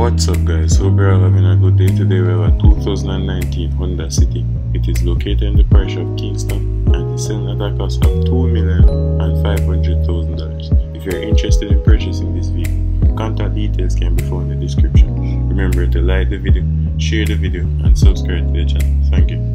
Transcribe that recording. What's up guys, hope you're all having a good day. Today we have a 2019 Honda City. It is located in the parish of Kingston and is selling at a cost of $2,500,000. If you're interested in purchasing this vehicle, contact details can be found in the description. Remember to like the video, share the video and subscribe to the channel. Thank you.